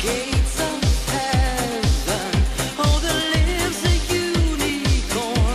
Gates of heaven, all the limbs are unicorn.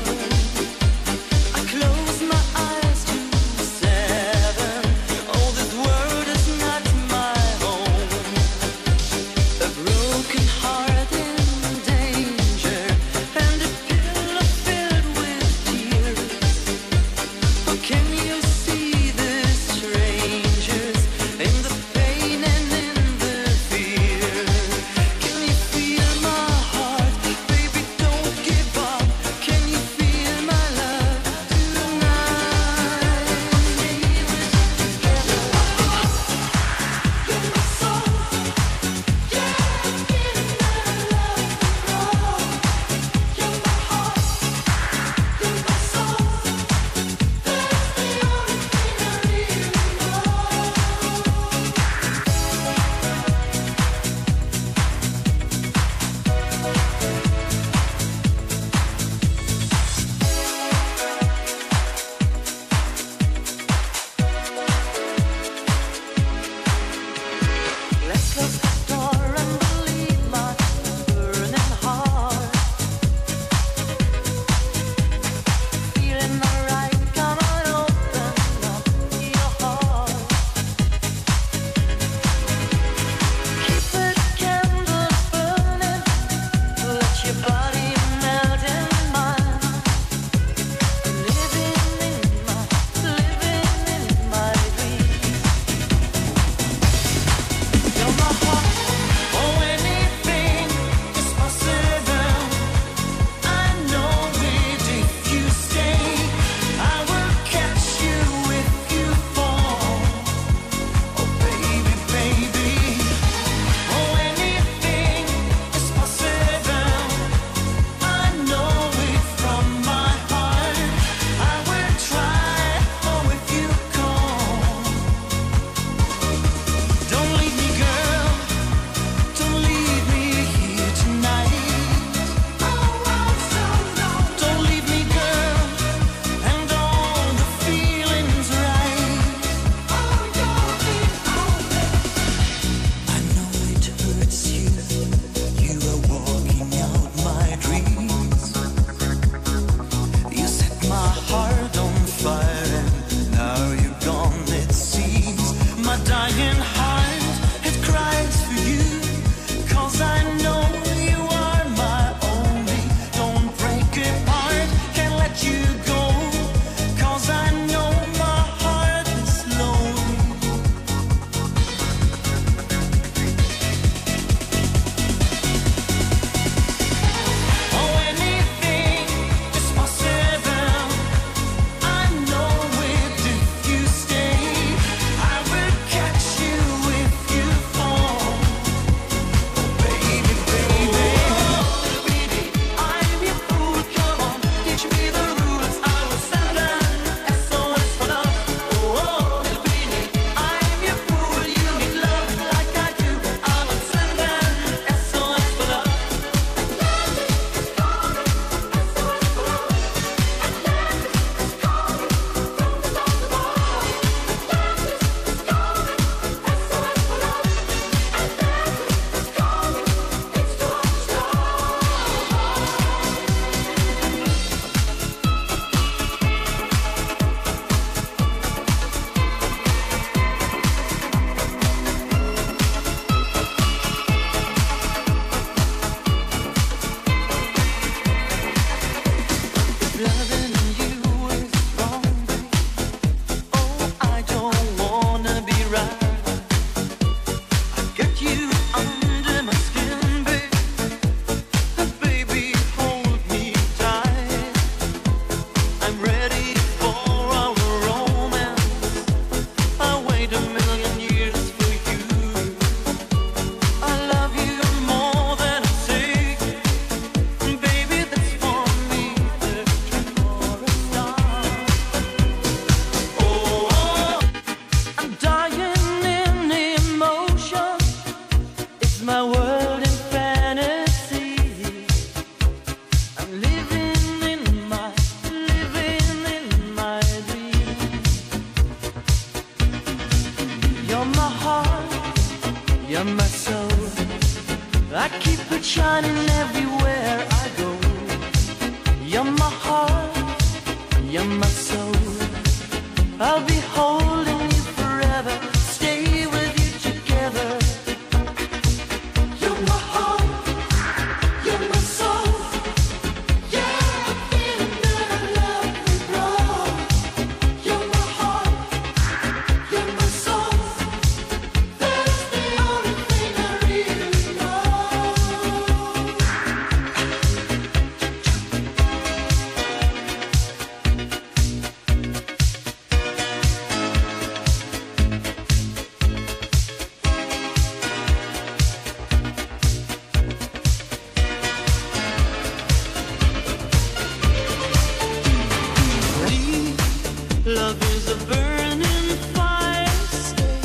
shining everywhere I go. You're my heart, you're my soul. I'll be holding you forever, stay with you together. You're my heart, you're my soul. Yeah, the feeling that I love will grow. You're my heart, you're my soul. That's the only thing I really love is a burning fire, stay,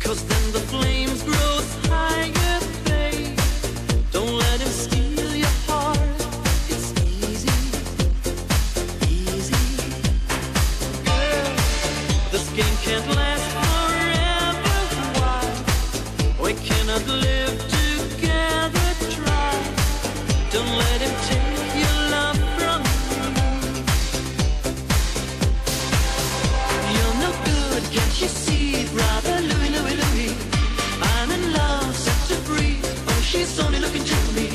'cause then the flames grow higher, babe. Don't let him steal your heart, it's easy, easy. Girl, this game can't last forever, why? We cannot live together, try. Don't let him take your love from you. Can't you see, brother Louie, Louie, Louie? I'm in love, set to free. Oh, she's only looking just me.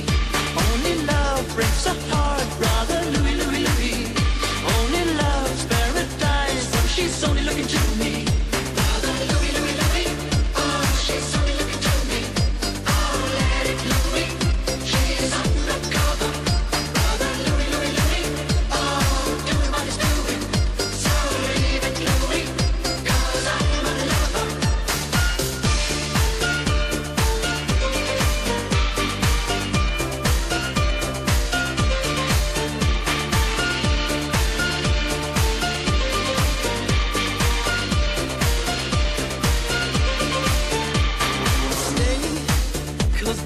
Only love breaks a heart, brother Louie, Louie, Louie. Only love's paradise. Oh, she's only looking just me. Brother Louie, Louie, Louie. Oh, she's only looking just me. Oh, let it Louie. She's undercover. Brother Louie, Louie, Louie. Oh, doing what he's doing. So leave it, Louie.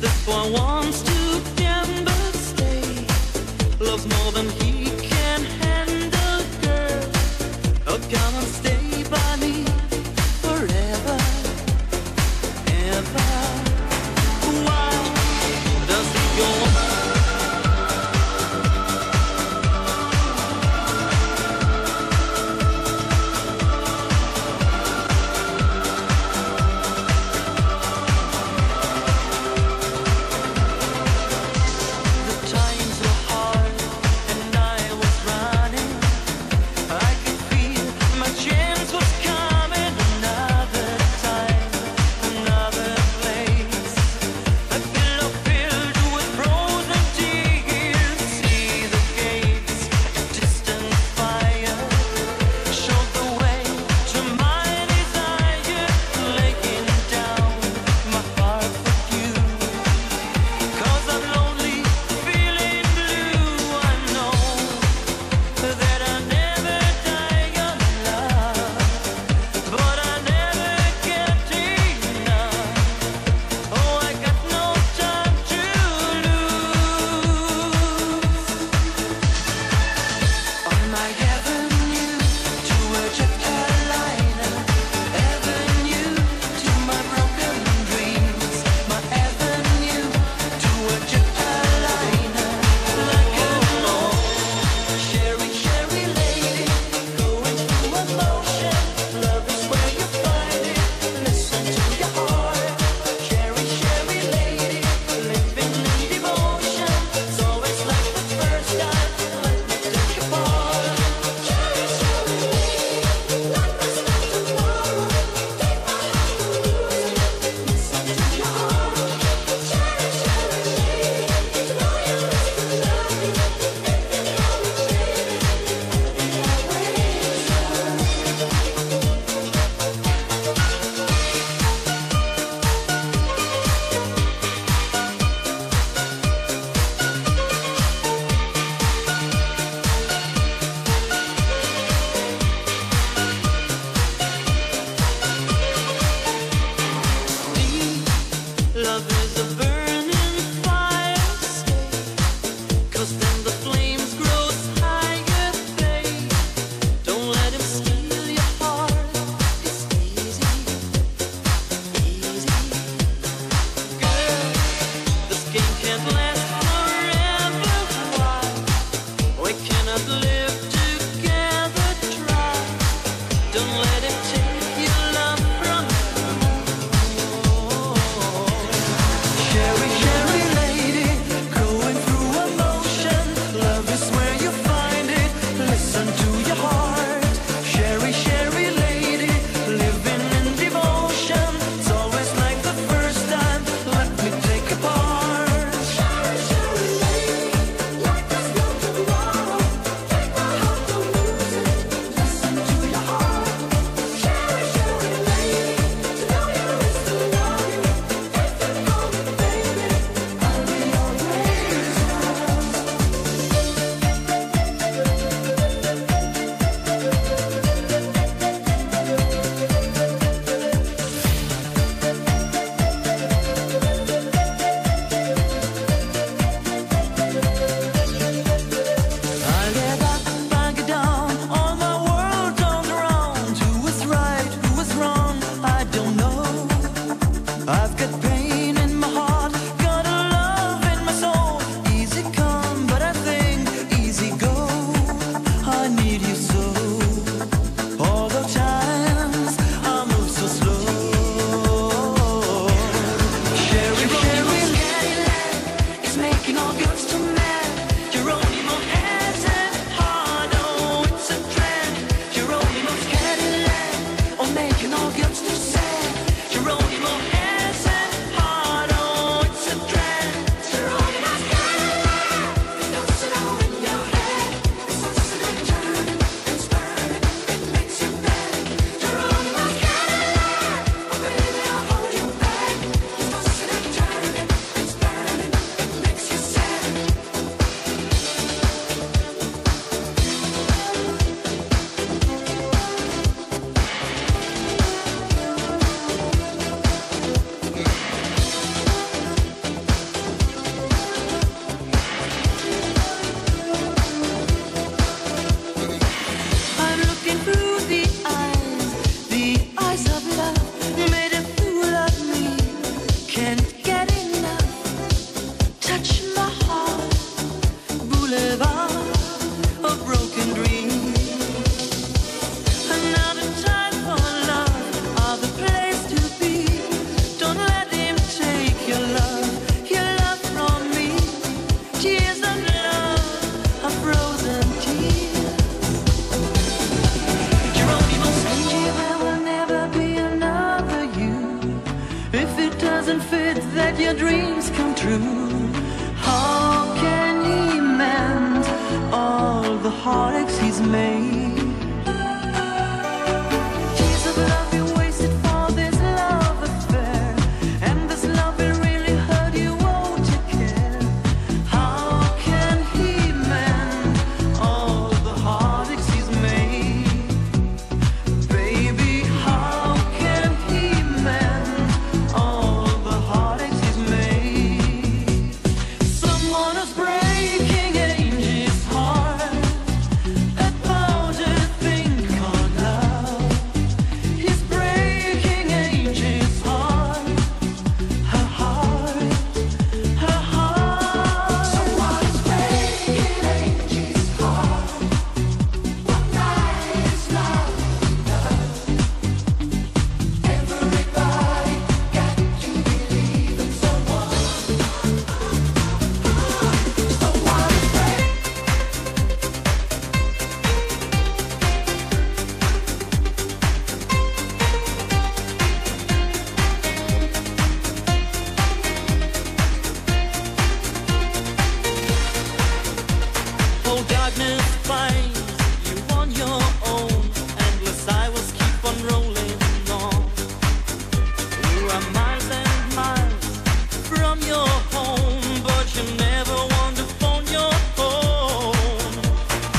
This boy wants to gamble, stay. Loves more than he can handle, girl. Oh, come and stay by me forever, ever. Why does he go on? I could feel my chance was coming. your dreams come true. How can he mend all the heartaches he's made? Years of love you wasted for this love affair, and this love will really hurt you, won't you care? How can he mend all the heartaches he's made? Baby, how can he mend all the heartaches he's made? Someone is breaking Angie's heart, a powder thing called love. He's breaking Angie's heart, her heart, her heart. Someone is breaking Angie's heart. One night is not enough. Everybody got to believe in someone. Oh, darkness finds you on your own. Endless hours keep on rolling on. You are miles and miles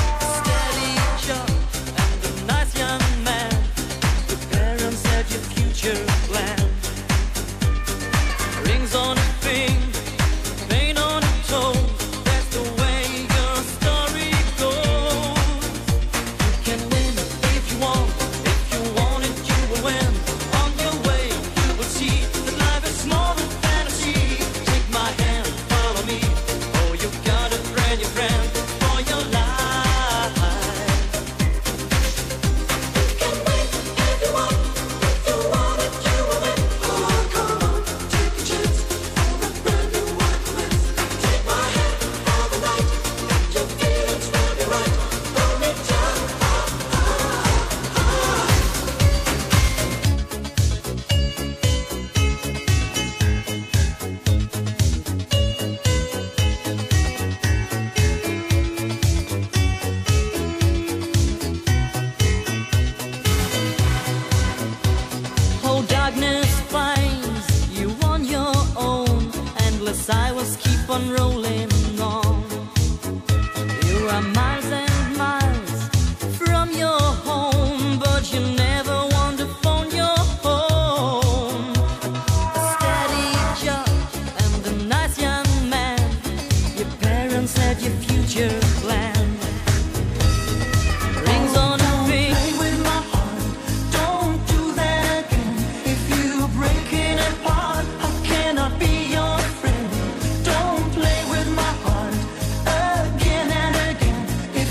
from your home, but you never want to phone your phone. Steady job and a nice young man. Your parents had your future planned. Rings on a finger, pain on a toe. That's the way your story goes. You can win if you want. If you want it, you will win. On your way, you will see that life is more than fantasy. Take my hand, follow me. Oh, you got a brand new friend for your life. Oh, darkness finds you on your own. Endless hours keep on rolling on. You are miles and miles from your home, but you never want to phone your home. A steady job and a nice young man. Your parents had your future planned. Rings on a finger. Play with my heart, don't do that again. If you break it apart, I cannot be your friend. Don't play with my heart again and again. If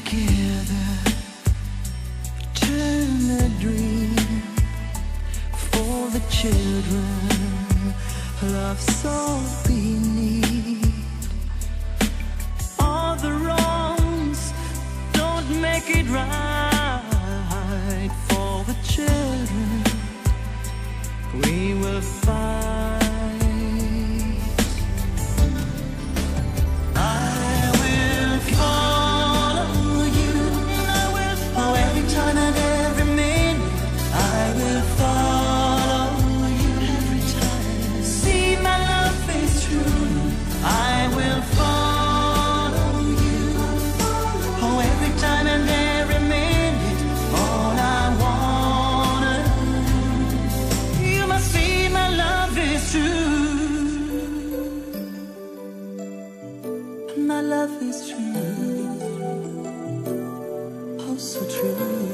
together, turn a dream for the children, love's all we need. All the wrongs don't make it right for the children. We will fight. My love is true, oh so true.